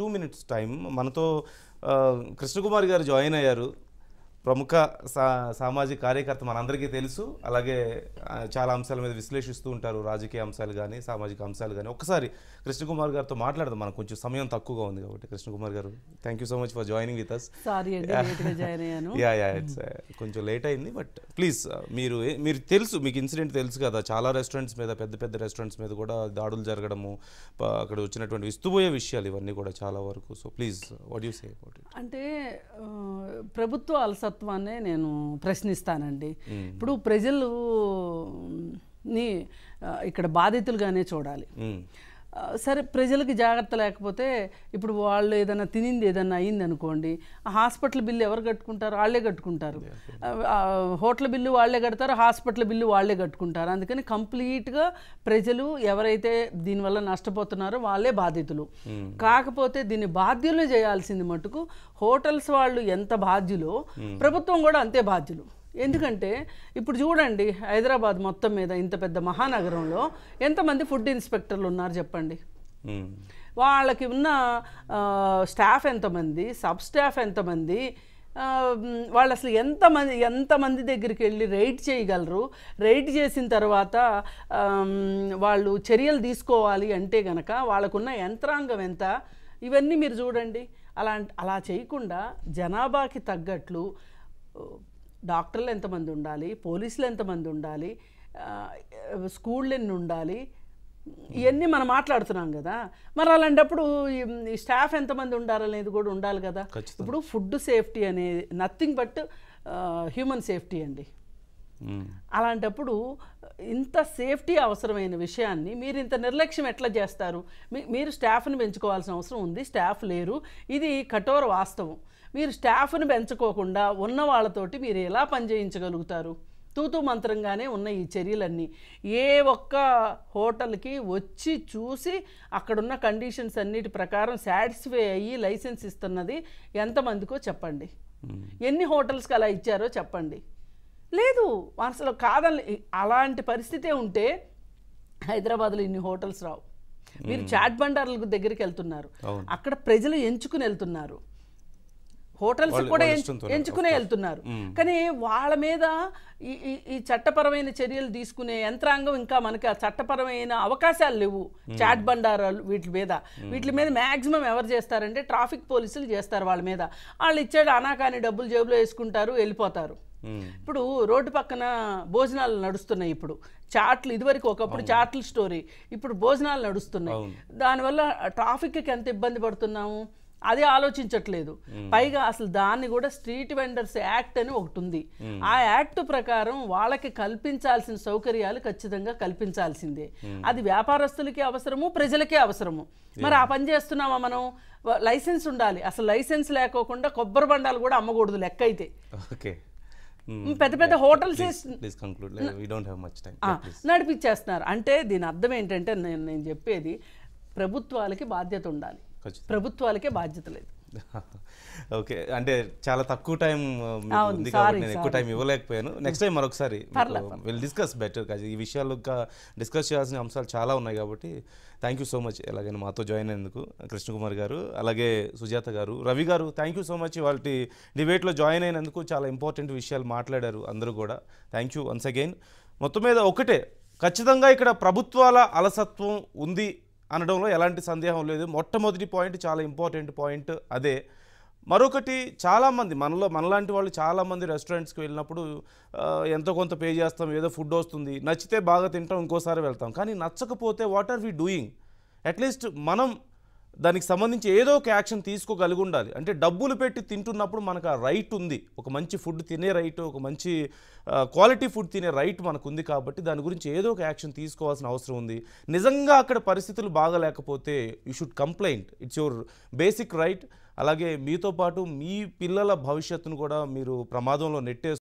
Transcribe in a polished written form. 2 minutes time manato Krishna Kumar garu join ayyaru ప్రముఖ సామాజిక కార్యకర్త మనందరికీ తెలుసు అలాగే చాలా అంశాల మీద విశ్లేషిస్తూ ఉంటారు రాజకీయ అంశాలు గాని సామాజిక అంశాలు గాని ఒకసారి కృష్ణకుమార్ గారితో మాట్లాడదాం మనకు కొంచెం సమయం తక్కువగా ఉంది కాబట్టి కృష్ణకుమార్ గారు thank you so much for joining with us sorry అండి లేట్ గా జాయిన్ అయ్యాను యా యా ఇట్స్ కొంచెం లేట్ అయింది బట్ ప్లీజ్ మీరు తెలుసు మీకు ఇన్సిడెంట్ తెలుసు కదా చాలా రెస్టారెంట్స్ మీద పెద్ద పెద్ద రెస్టారెంట్స్ మీద కూడా దాడులు జరగడము అక్కడ వచ్చినటువంటి విస్తుపోయే విషయాలు ఇవన్నీ కూడా చాలా వరకు so please what you say about it అంటే ప్రభుత్వ అలసత్వం వానే నేను ప్రశ్నిస్తానండి ఇప్పుడు ప్రజలు ని ఇక్కడ బాధితులుగానే చూడాలి సరే ప్రజలకు జాగృత లేకపోతే ఇప్పుడు వాళ్ళు ఏదైనా తినింది ఏదైనా అయింది అనుకోండి హాస్పిటల్ బిల్లు ఎవరు కట్టుకుంటారు వాళ్ళే కట్టుకుంటారు హోటల్ బిల్లు వాళ్ళే కడతారు హాస్పిటల్ బిల్లు వాళ్ళే కట్టుకుంటారు అందుకని కంప్లీట్ గా ప్రజలు ఎవరైతే దీని వల్ల నష్టపోతున్నారో వాళ్ళే బాధితులు కాకపోతే దీని బాధ్యులే చేయాల్సింది మట్టుకు హోటల్స్ వాళ్ళు ఎంత బాధ్యులో ప్రభుత్వం కూడా అంతే బాధ్యులు ఎందుకంటే ఇప్పుడు చూడండి హైదరాబాద్ మొత్తం మీద ఇంత పెద్ద మహానగరంలో ఎంతమంది ఫుడ్ ఇన్స్పెక్టర్లు ఉన్నారు చెప్పండి వాళ్ళకి ఉన్న స్టాఫ్ ఎంతమంది సబ్ స్టాఫ్ ఎంతమంది వాళ్ళు అసలు ఎంతమంది దగ్గరికి వెళ్ళి రైడ్ చేయగలరు రైడ్ చేసిన తర్వాత వాళ్ళు చర్యలు తీసుకోవాలి అంటే గనక వాళ్ళకున్న యంత్రాంగం ఎంత ఇవన్నీ మీరు చూడండి అలా చేయకుండా జనాభాకి తగ్గట్లు డాక్టర్లు ఎంతమంది ఉండాలి పోలీసులు ఎంతమంది ఉండాలి స్కూళ్ళు ఎన్ని ఉండాలి ఇవన్నీ మనం మాట్లాడుతున్నాం కదా మరి అలాంటప్పుడు ఈ స్టాఫ్ ఎంతమంది ఉండాలనేది కూడా ఉండాలి కదా ఇప్పుడు ఫుడ్ సేఫ్టీ అనేది నథింగ్ బట్ హ్యూమన్ సేఫ్టీ అండి అలాంటప్పుడు ఇంత సేఫ్టీ అవసరమైన విషయాన్ని మీరు ఇంత నిర్లక్ష్యం ఎట్లా చేస్తారు మీరు స్టాఫ్ని పెంచుకోవాల్సిన అవసరం ఉంది స్టాఫ్ లేరు ఇది కఠోర వాస్తవం మీరు స్టాఫ్ను పెంచుకోకుండా ఉన్న వాళ్ళతోటి మీరు ఎలా పని చేయించగలుగుతారు తూతూ మంత్రంగానే ఉన్న ఈ చర్యలన్నీ ఏ ఒక్క హోటల్కి వచ్చి చూసి అక్కడున్న కండిషన్స్ అన్నిటి ప్రకారం సాటిస్ఫై అయ్యి లైసెన్స్ ఇస్తున్నది ఎంతమందికో చెప్పండి ఎన్ని హోటల్స్కి అలా ఇచ్చారో చెప్పండి లేదు అసలు కాదని అలాంటి పరిస్థితే ఉంటే హైదరాబాద్లో ఇన్ని హోటల్స్ రావు మీరు చాట్ బండార్ల దగ్గరికి వెళ్తున్నారు అక్కడ ప్రజలు ఎంచుకుని వెళ్తున్నారు హోటల్స్ కూడా ఎంచుకునే వెళ్తున్నారు కానీ వాళ్ళ మీద ఈ చట్టపరమైన చర్యలు తీసుకునే యంత్రాంగం ఇంకా మనకి ఆ చట్టపరమైన అవకాశాలు లేవు చాట్ బండారాలు వీటి మీద మ్యాక్సిమం ఎవరు చేస్తారంటే ట్రాఫిక్ పోలీసులు చేస్తారు వాళ్ళ మీద వాళ్ళు ఇచ్చాడు అనాకాని డబ్బులు జేబులో వేసుకుంటారు వెళ్ళిపోతారు ఇప్పుడు రోడ్డు పక్కన భోజనాలు నడుస్తున్నాయి ఇప్పుడు చాట్లు ఇదివరకు ఒకప్పుడు చాట్ల స్టోరీ ఇప్పుడు భోజనాలు నడుస్తున్నాయి దానివల్ల ట్రాఫిక్కి ఎంత ఇబ్బంది పడుతున్నాము అది ఆలోచించట్లేదు పైగా అసలు దాన్ని కూడా స్ట్రీట్ వెండర్స్ యాక్ట్ అని ఒకటి ఉంది ఆ యాక్ట్ ప్రకారం వాళ్ళకి కల్పించాల్సిన సౌకర్యాలు ఖచ్చితంగా కల్పించాల్సిందే అది వ్యాపారస్తులకి అవసరము ప్రజలకే అవసరము మరి ఆ పని చేస్తున్నామా మనం లైసెన్స్ ఉండాలి అసలు లైసెన్స్ లేకోకుండా కొబ్బరి బండాలు కూడా అమ్మకూడదు లెక్క అయితే పెద్ద పెద్ద హోటల్స్ నడిపించేస్తున్నారు అంటే దీని అర్థం ఏంటంటే నేను చెప్పేది ప్రభుత్వాలకి బాధ్యత ఉండాలి ప్రభుత్వాలకే బాధ్యత లేదు ఓకే అంటే చాలా తక్కువ టైం ఉంది కాబట్టి నేను ఎక్కువ టైం ఇవ్వలేకపోయాను నెక్స్ట్ టైం మరొకసారి విల్ డిస్కస్ బెటర్ కాదు ఈ విషయాలు ఇంకా డిస్కస్ చేయాల్సిన అంశాలు చాలా ఉన్నాయి కాబట్టి థ్యాంక్ యూ సో మచ్ ఎలాగైనా మాతో జాయిన్ అయినందుకు కృష్ణకుమార్ గారు అలాగే సుజాత గారు రవి గారు థ్యాంక్ యూ సో మచ్ వాళ్ళ డిబేట్లో జాయిన్ అయినందుకు చాలా ఇంపార్టెంట్ విషయాలు మాట్లాడారు అందరూ కూడా థ్యాంక్ యూ వన్స్ అగైన్ మొత్తం మీద ఒకటే ఖచ్చితంగా ఇక్కడ ప్రభుత్వాల అలసత్వం ఉంది అనడంలో ఎలాంటి సందేహం లేదు మొట్టమొదటి పాయింట్ చాలా ఇంపార్టెంట్ పాయింట్ అదే మరొకటి చాలామంది మనలాంటి వాళ్ళు చాలామంది రెస్టారెంట్స్కి వెళ్ళినప్పుడు ఎంతో కొంత పే చేస్తాం ఏదో ఫుడ్ వస్తుంది నచ్చితే బాగా తింటాం ఇంకోసారి వెళ్తాం కానీ నచ్చకపోతే what are we doing at least మనం దానికి సంబంధించి ఏదో ఒక యాక్షన్ తీసుకోగలిగి ఉండాలి అంటే డబ్బులు పెట్టి తింటున్నప్పుడు మనకు ఆ రైట్ ఉంది ఒక మంచి ఫుడ్ తినే రైట్ ఒక మంచి క్వాలిటీ ఫుడ్ తినే రైట్ మనకు ఉంది కాబట్టి దాని గురించి ఏదో ఒక యాక్షన్ తీసుకోవాల్సిన అవసరం ఉంది నిజంగా అక్కడ పరిస్థితులు బాగాలేకపోతే you should complaint it's your basic right అలాగే మీతో పాటు మీ పిల్లల భవిష్యత్తును కూడా మీరు ప్రమాదంలో నెట్టే